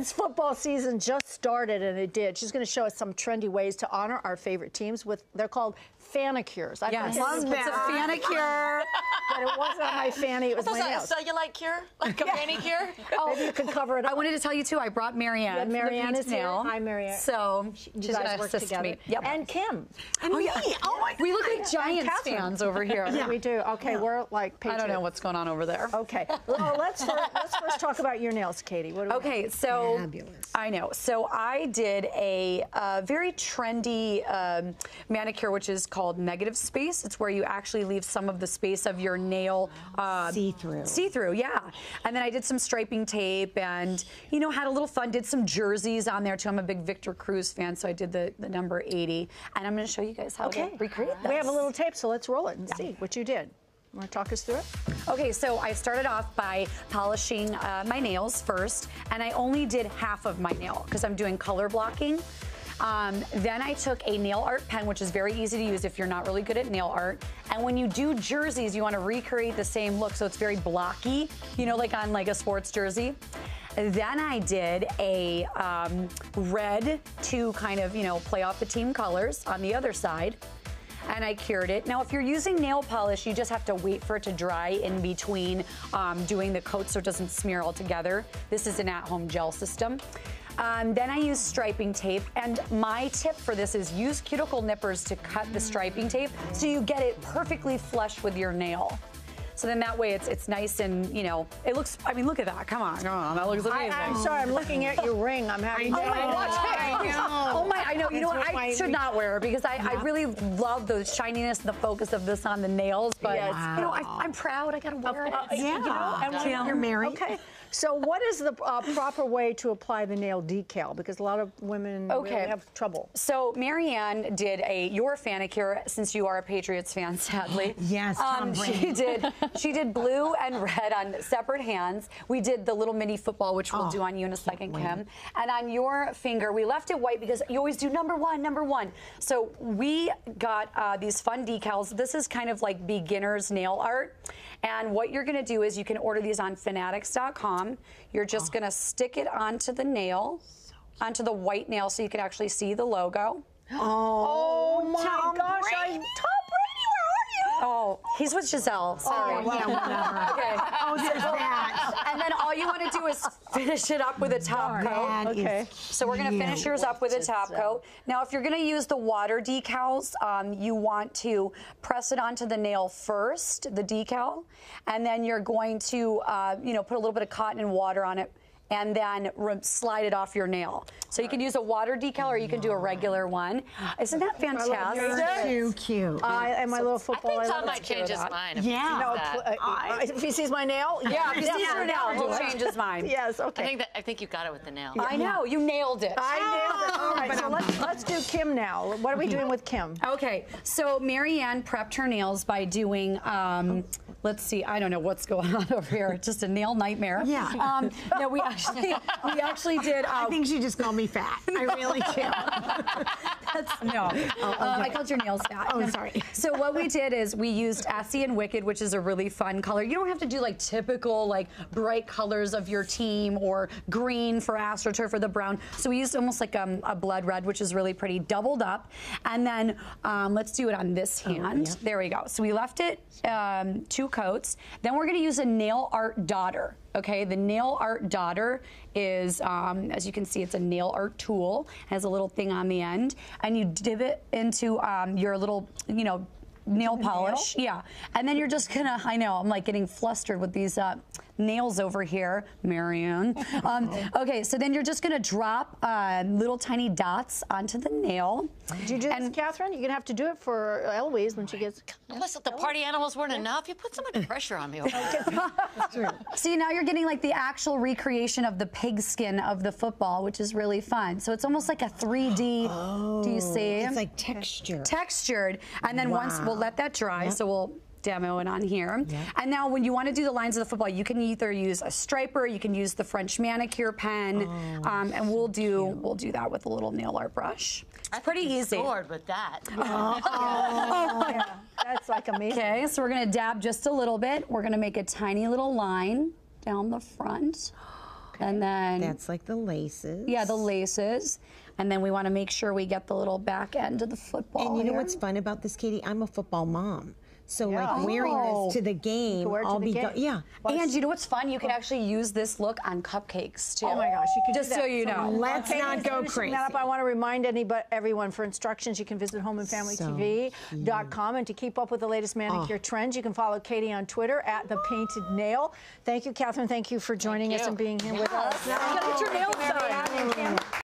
Since football season just started, and it did, she's going to show us some trendy ways to honor our favorite teams with, they're called Fanicures. Yes. I love that. It's a Fanicure. But it wasn't my fanny, it was my nails. So you like cure? Like a Fanicure? Oh. Maybe you could cover it up. I wanted to tell you, too, I brought Marianne. Yeah, Marianne is here. Hi, Marianne. So she's going to assist together. Me. Yep. And Kim. And me. Yeah. Oh, my God. We look like Giants fans over here. Yeah, we do. Okay, we're like Patriots. I don't know what's going on over there. Okay. Well, let's first talk about your nails, Katie. What do we have? So fabulous. I know. So I did a very trendy manicure, which is called negative space. It's where you actually leave some of the space of your nail see-through. See-through, yeah. And then I did some striping tape and, you know, had a little fun. Did some jerseys on there, too. I'm a big Victor Cruz fan, so I did the number 80. And I'm going to show you guys how to recreate that. We have a little tape, so let's roll it and see what you did. You want to talk us through it? Okay, so I started off by polishing my nails first, and I only did half of my nail because I'm doing color blocking. Then I took a nail art pen, which is very easy to use if you're not really good at nail art. And when you do jerseys, you want to recreate the same look, so it's very blocky, you know, like on like a sports jersey. Then I did a red to kind of, you know, play off the team colors on the other side. And I cured it. Now, if you're using nail polish, you just have to wait for it to dry in between doing the coat so it doesn't smear all together. This is an at-home gel system. Then I use striping tape, and my tip for this is use cuticle nippers to cut the striping tape so you get it perfectly flush with your nail. So then that way it's nice and, you know, it looks, I mean, look at that. Come on, come on. That looks amazing. I'm sorry, I'm looking at your ring. I'm having to. Oh, my watch. Oh, my. I know. You know what? I should not wear it because I really love the shininess and the focus of this on the nails. But, you know, I'm proud. I got to wear it. Yeah. You know, and when you're married. Okay. So what is the proper way to apply the nail decal? Because a lot of women really have trouble. So Marianne did your Fanicure, since you are a Patriots fan, sadly. Yes, Tom Brady. She did blue and red on separate hands. We did the little mini football, which we'll do on you in a second, Kim. And on your finger, we left it white because you always do number one. So we got these fun decals. This is kind of like beginner's nail art. And what you're going to do is you can order these on fanatics.com. You're just going to stick it onto the nail, onto the white nail, so you can actually see the logo. Oh my gosh. Tom Brady, where are you? Oh, he's with Giselle. Sorry. Oh, well, whatever. Okay. Oh, there's that. And then all you want to do is finish it up with a top coat. Okay. So we're going to finish yours up with a top coat. Now, if you're going to use the water decals, you want to press it onto the nail first, the decal, and then you're going to, you know, put a little bit of cotton and water on it, and then slide it off your nail. So you can use a water decal or you can do a regular one. Isn't that fantastic? It's too cute. And my little football. I think Tom might change his mind if if he sees my nail. Yeah, if he sees your nail, he'll change his mind. Yes, okay. I think you got it with the nail. Yeah. I know, you nailed it. I nailed it. All right, so let's do Kim now. What are we doing with Kim? Okay, so Marianne prepped her nails by doing, let's see, I don't know what's going on over here. Just a nail nightmare. Yeah. No, we actually did. I think she just called me fat. I really do. I called your nails fat. Oh, I'm sorry. So what we did is we used Essie and Wicked, which is a really fun color. You don't have to do like typical like bright colors of your team or green for AstroTurf or the brown. So we used almost like a blood red, which is really pretty, doubled up. And then let's do it on this hand. Yeah. There we go. So we left it two coats. Then we're going to use a nail art dauber. Okay, the nail art dauber is, as you can see, it's a nail art tool. It has a little thing on the end, and you dip it into your little, you know, nail polish. Yeah, and then you're just gonna. I know, I'm like getting flustered with these nails over here, Marianne. Okay, so then you're just gonna drop little tiny dots onto the nail. Did you do this, Catherine? You're gonna have to do it for Eloise when she gets. Listen, the party animals weren't enough. You put so much pressure on me. That's true. See, now you're getting like the actual recreation of the pigskin of the football, which is really fun. So it's almost like a 3D. Oh, do you see? It's like textured. Textured, and then once we'll let that dry. Yep. So we'll demo it on here. Yep. And now when you want to do the lines of the football, you can either use a striper, you can use the French manicure pen, and we'll do that with a little nail art brush. It's pretty easy. I scored with that. Yeah. That's like amazing. Okay, so we're going to dab just a little bit. We're going to make a tiny little line down the front. Okay. And then that's like the laces. Yeah, the laces. And then we want to make sure we get the little back end of the football. And you know what's fun about this, Katie? I'm a football mom. So like wearing this to the game, yeah. And you know what's fun? You can actually use this look on cupcakes too. Oh my gosh, you can just do that. So you know. Let's not go crazy. That up, I want to remind everyone for instructions, you can visit homeandfamilytv.com, and to keep up with the latest manicure trends, you can follow Katie on Twitter at The Painted Nail. Thank you, Catherine. Thank you for joining us and being here with us. Now get your nails done.